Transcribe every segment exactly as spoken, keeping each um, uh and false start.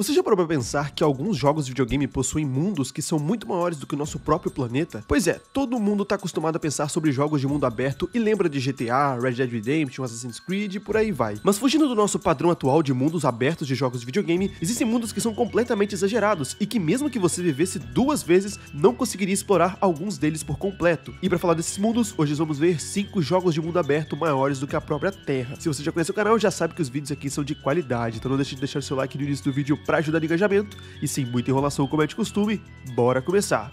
Você já parou pra pensar que alguns jogos de videogame possuem mundos que são muito maiores do que o nosso próprio planeta? Pois é, todo mundo tá acostumado a pensar sobre jogos de mundo aberto e lembra de G T A, Red Dead Redemption, Assassin's Creed e por aí vai. Mas fugindo do nosso padrão atual de mundos abertos de jogos de videogame, existem mundos que são completamente exagerados e que mesmo que você vivesse duas vezes, não conseguiria explorar alguns deles por completo. E pra falar desses mundos, hoje nós vamos ver cinco jogos de mundo aberto maiores do que a própria Terra. Se você já conhece o canal, já sabe que os vídeos aqui são de qualidade, então não deixe de deixar o seu like no início do vídeo pra ajudar no engajamento, e sem muita enrolação como é de costume, bora começar!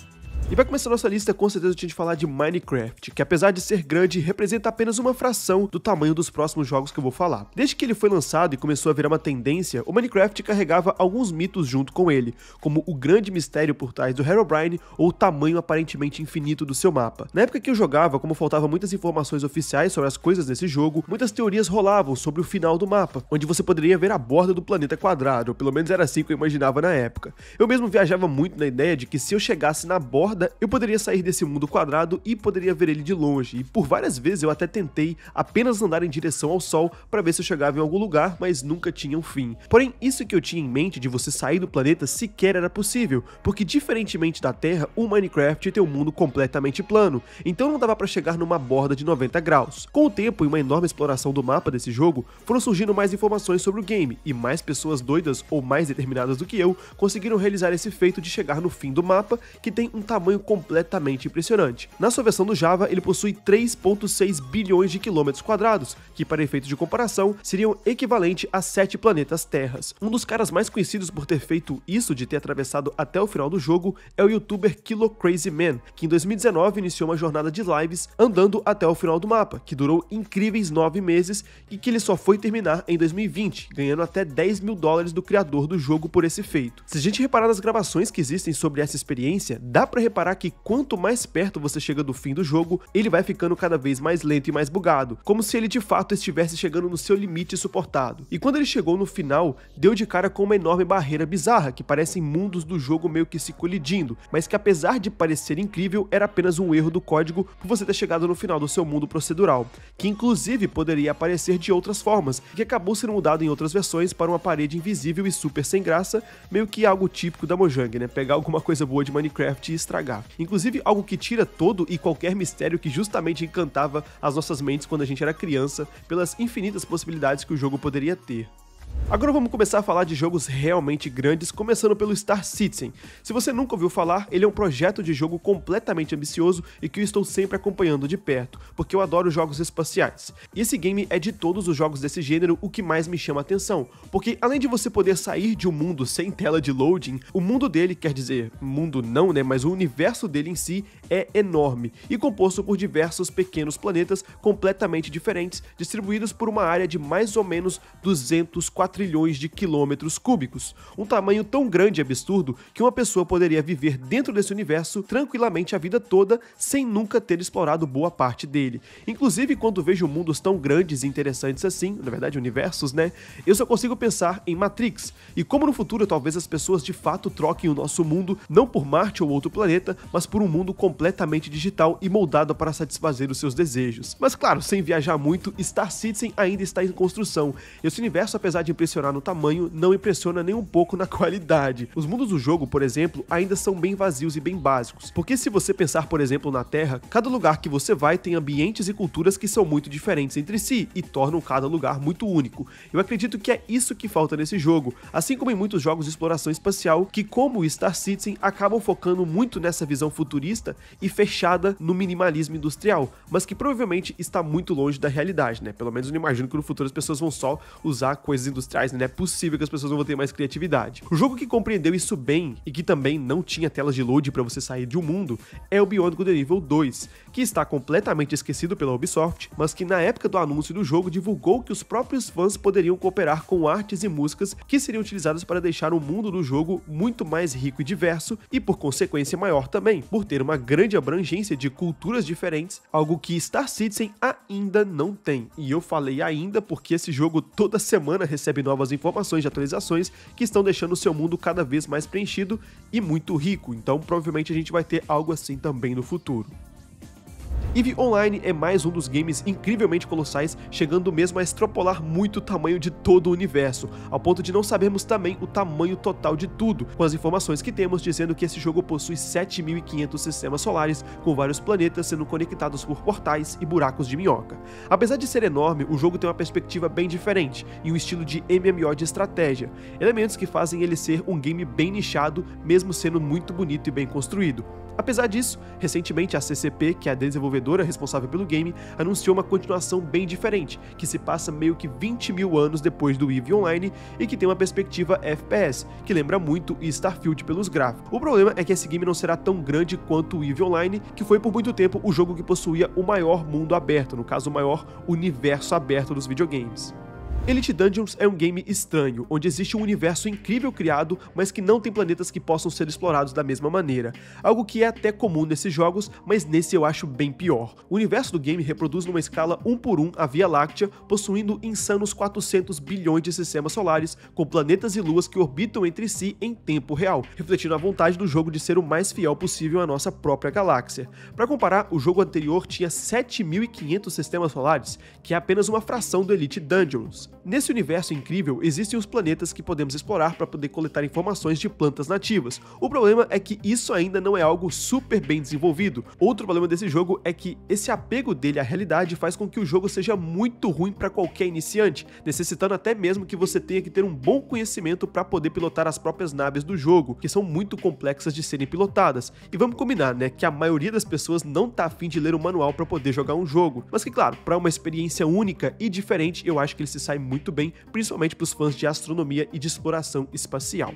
E vai começar nossa lista com certeza de falar de Minecraft, que apesar de ser grande, representa apenas uma fração do tamanho dos próximos jogos que eu vou falar. Desde que ele foi lançado e começou a virar uma tendência, o Minecraft carregava alguns mitos junto com ele, como o grande mistério por trás do Herobrine ou o tamanho aparentemente infinito do seu mapa. Na época que eu jogava, como faltavam muitas informações oficiais sobre as coisas desse jogo, muitas teorias rolavam sobre o final do mapa, onde você poderia ver a borda do planeta quadrado, ou pelo menos era assim que eu imaginava na época. Eu mesmo viajava muito na ideia de que se eu chegasse na borda, eu poderia sair desse mundo quadrado e poderia ver ele de longe, e por várias vezes eu até tentei apenas andar em direção ao sol para ver se eu chegava em algum lugar, mas nunca tinha um fim. Porém, isso que eu tinha em mente de você sair do planeta sequer era possível, porque diferentemente da Terra, o Minecraft tem um mundo completamente plano, então não dava para chegar numa borda de noventa graus. Com o tempo e uma enorme exploração do mapa desse jogo, foram surgindo mais informações sobre o game, e mais pessoas doidas ou mais determinadas do que eu conseguiram realizar esse feito de chegar no fim do mapa, que tem um tamanho completamente impressionante. Na sua versão do Java, ele possui três vírgula seis bilhões de quilômetros quadrados, que para efeito de comparação, seriam equivalente a sete planetas terras. Um dos caras mais conhecidos por ter feito isso, de ter atravessado até o final do jogo, é o youtuber KiloCrazyMan, que em dois mil e dezenove iniciou uma jornada de lives andando até o final do mapa, que durou incríveis nove meses e que ele só foi terminar em dois mil e vinte, ganhando até dez mil dólares do criador do jogo por esse feito. Se a gente reparar nas gravações que existem sobre essa experiência, dá pra reparar Reparar que quanto mais perto você chega do fim do jogo, ele vai ficando cada vez mais lento e mais bugado, como se ele de fato estivesse chegando no seu limite suportado. E quando ele chegou no final, deu de cara com uma enorme barreira bizarra, que parecem mundos do jogo meio que se colidindo, mas que apesar de parecer incrível, era apenas um erro do código por você ter chegado no final do seu mundo procedural, que inclusive poderia aparecer de outras formas, e que acabou sendo mudado em outras versões para uma parede invisível e super sem graça, meio que algo típico da Mojang, né? Pegar alguma coisa boa de Minecraft e estragar. Inclusive, algo que tira todo e qualquer mistério que justamente encantava as nossas mentes quando a gente era criança, pelas infinitas possibilidades que o jogo poderia ter. Agora vamos começar a falar de jogos realmente grandes, começando pelo Star Citizen. Se você nunca ouviu falar, ele é um projeto de jogo completamente ambicioso e que eu estou sempre acompanhando de perto, porque eu adoro jogos espaciais. E esse game é de todos os jogos desse gênero o que mais me chama a atenção, porque além de você poder sair de um mundo sem tela de loading, o mundo dele, quer dizer, mundo não, né, mas o universo dele em si é enorme e composto por diversos pequenos planetas completamente diferentes, distribuídos por uma área de mais ou menos duzentos e quatro trilhões de quilômetros cúbicos, um tamanho tão grande e absurdo que uma pessoa poderia viver dentro desse universo tranquilamente a vida toda sem nunca ter explorado boa parte dele. Inclusive, quando vejo mundos tão grandes e interessantes assim, na verdade universos, né, eu só consigo pensar em Matrix, e como no futuro talvez as pessoas de fato troquem o nosso mundo não por Marte ou outro planeta, mas por um mundo completamente digital e moldado para satisfazer os seus desejos. Mas claro, sem viajar muito, Star Citizen ainda está em construção, e esse universo, apesar de impressionante impressionar no tamanho, não impressiona nem um pouco na qualidade. Os mundos do jogo, por exemplo, ainda são bem vazios e bem básicos, porque se você pensar, por exemplo, na Terra, cada lugar que você vai tem ambientes e culturas que são muito diferentes entre si e tornam cada lugar muito único. Eu acredito que é isso que falta nesse jogo, assim como em muitos jogos de exploração espacial que, como o Star Citizen, acabam focando muito nessa visão futurista e fechada no minimalismo industrial, mas que provavelmente está muito longe da realidade, né? Pelo menos eu não imagino que no futuro as pessoas vão só usar coisas industriais. Não é possível que as pessoas não vão ter mais criatividade. O jogo que compreendeu isso bem e que também não tinha telas de load para você sair de um mundo é o Beyond Good and Evil dois, que está completamente esquecido pela Ubisoft, mas que na época do anúncio do jogo divulgou que os próprios fãs poderiam cooperar com artes e músicas que seriam utilizadas para deixar o mundo do jogo muito mais rico e diverso e por consequência maior também, por ter uma grande abrangência de culturas diferentes, algo que Star Citizen ainda não tem. E eu falei ainda porque esse jogo toda semana recebe novas informações de atualizações que estão deixando o seu mundo cada vez mais preenchido e muito rico, então provavelmente a gente vai ter algo assim também no futuro. EVE Online é mais um dos games incrivelmente colossais, chegando mesmo a extrapolar muito o tamanho de todo o universo, ao ponto de não sabermos também o tamanho total de tudo, com as informações que temos dizendo que esse jogo possui sete mil e quinhentos sistemas solares, com vários planetas sendo conectados por portais e buracos de minhoca. Apesar de ser enorme, o jogo tem uma perspectiva bem diferente, e um estilo de M M O de estratégia, elementos que fazem ele ser um game bem nichado, mesmo sendo muito bonito e bem construído. Apesar disso, recentemente a C C P, que é a desenvolvedora responsável pelo game, anunciou uma continuação bem diferente, que se passa meio que vinte mil anos depois do EVE Online e que tem uma perspectiva F P S, que lembra muito Starfield pelos gráficos. O problema é que esse game não será tão grande quanto o EVE Online, que foi por muito tempo o jogo que possuía o maior mundo aberto, no caso o maior universo aberto dos videogames. Elite Dangerous é um game estranho, onde existe um universo incrível criado, mas que não tem planetas que possam ser explorados da mesma maneira, algo que é até comum nesses jogos, mas nesse eu acho bem pior. O universo do game reproduz numa escala um por um a Via Láctea, possuindo insanos quatrocentos bilhões de sistemas solares, com planetas e luas que orbitam entre si em tempo real, refletindo a vontade do jogo de ser o mais fiel possível à nossa própria galáxia. Para comparar, o jogo anterior tinha sete mil e quinhentos sistemas solares, que é apenas uma fração do Elite Dangerous. Nesse universo incrível, existem os planetas que podemos explorar para poder coletar informações de plantas nativas. O problema é que isso ainda não é algo super bem desenvolvido. Outro problema desse jogo é que esse apego dele à realidade faz com que o jogo seja muito ruim para qualquer iniciante, necessitando até mesmo que você tenha que ter um bom conhecimento para poder pilotar as próprias naves do jogo, que são muito complexas de serem pilotadas. E vamos combinar, né, que a maioria das pessoas não tá afim de ler um manual para poder jogar um jogo. Mas que, claro, para uma experiência única e diferente, eu acho que ele se sai muito bem, principalmente para os fãs de astronomia e de exploração espacial.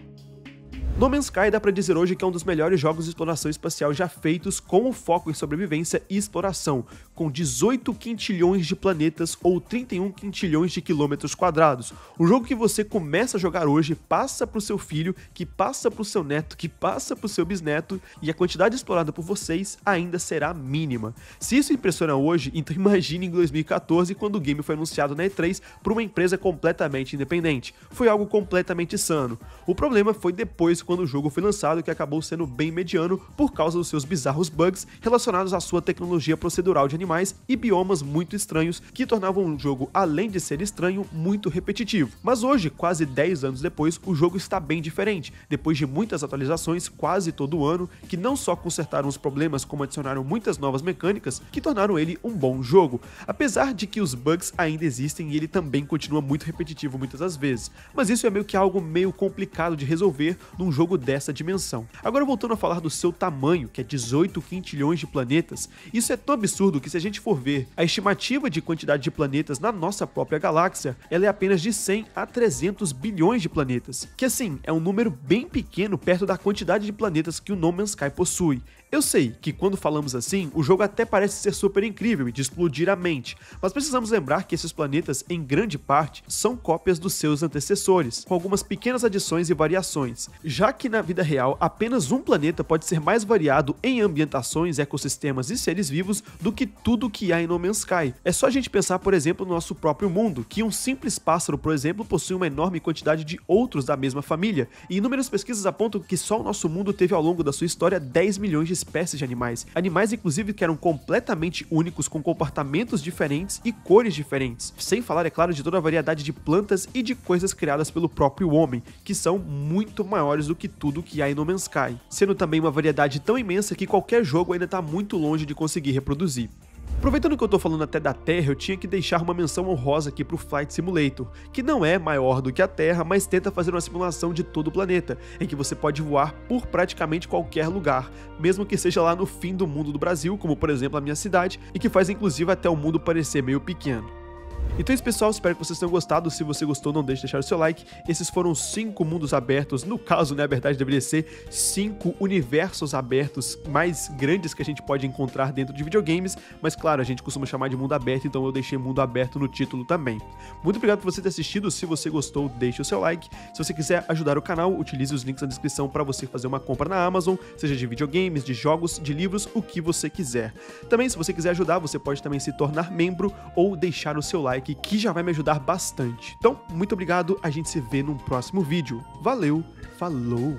No Man's Sky dá pra dizer hoje que é um dos melhores jogos de exploração espacial já feitos, com o foco em sobrevivência e exploração, com dezoito quintilhões de planetas ou trinta e um quintilhões de quilômetros quadrados. Um jogo que você começa a jogar hoje, passa pro seu filho, que passa pro seu neto, que passa pro seu bisneto, e a quantidade explorada por vocês ainda será mínima. Se isso impressiona hoje, então imagine em dois mil e quatorze, quando o game foi anunciado na E três por uma empresa completamente independente. Foi algo completamente insano. O problema foi depois, quando o jogo foi lançado, que acabou sendo bem mediano por causa dos seus bizarros bugs relacionados à sua tecnologia procedural de animais e biomas muito estranhos, que tornavam o jogo, além de ser estranho, muito repetitivo. Mas hoje, quase dez anos depois, o jogo está bem diferente, depois de muitas atualizações quase todo ano, que não só consertaram os problemas, como adicionaram muitas novas mecânicas, que tornaram ele um bom jogo, apesar de que os bugs ainda existem e ele também continua muito repetitivo muitas das vezes. Mas isso é meio que algo meio complicado de resolver num um jogo dessa dimensão. Agora, voltando a falar do seu tamanho, que é dezoito quintilhões de planetas, isso é tão absurdo que, se a gente for ver a estimativa de quantidade de planetas na nossa própria galáxia, ela é apenas de cem a trezentos bilhões de planetas, que assim, é um número bem pequeno perto da quantidade de planetas que o No Man's Sky possui. Eu sei que, quando falamos assim, o jogo até parece ser super incrível e de explodir a mente, mas precisamos lembrar que esses planetas, em grande parte, são cópias dos seus antecessores, com algumas pequenas adições e variações. Já que na vida real, apenas um planeta pode ser mais variado em ambientações, ecossistemas e seres vivos do que tudo que há em No Man's Sky. É só a gente pensar, por exemplo, no nosso próprio mundo, que um simples pássaro, por exemplo, possui uma enorme quantidade de outros da mesma família, e inúmeras pesquisas apontam que só o nosso mundo teve ao longo da sua história dez milhões de espécies de animais, animais inclusive que eram completamente únicos, com comportamentos diferentes e cores diferentes, sem falar, é claro, de toda a variedade de plantas e de coisas criadas pelo próprio homem, que são muito maiores do que tudo que há em No Man's Sky, sendo também uma variedade tão imensa que qualquer jogo ainda está muito longe de conseguir reproduzir. Aproveitando que eu tô falando até da Terra, eu tinha que deixar uma menção honrosa aqui pro Flight Simulator, que não é maior do que a Terra, mas tenta fazer uma simulação de todo o planeta, em que você pode voar por praticamente qualquer lugar, mesmo que seja lá no fim do mundo do Brasil, como por exemplo a minha cidade, e que faz inclusive até o mundo parecer meio pequeno. Então é isso, pessoal, espero que vocês tenham gostado. Se você gostou, não deixe de deixar o seu like. Esses foram cinco mundos abertos, no caso, né, a verdade deveria ser cinco universos abertos mais grandes que a gente pode encontrar dentro de videogames, mas claro, a gente costuma chamar de mundo aberto, então eu deixei mundo aberto no título também. Muito obrigado por você ter assistido, se você gostou, deixe o seu like. Se você quiser ajudar o canal, utilize os links na descrição para você fazer uma compra na Amazon, seja de videogames, de jogos, de livros, o que você quiser. Também, se você quiser ajudar, você pode também se tornar membro ou deixar o seu like, que já vai me ajudar bastante. Então, muito obrigado, a gente se vê num próximo vídeo. Valeu, falou!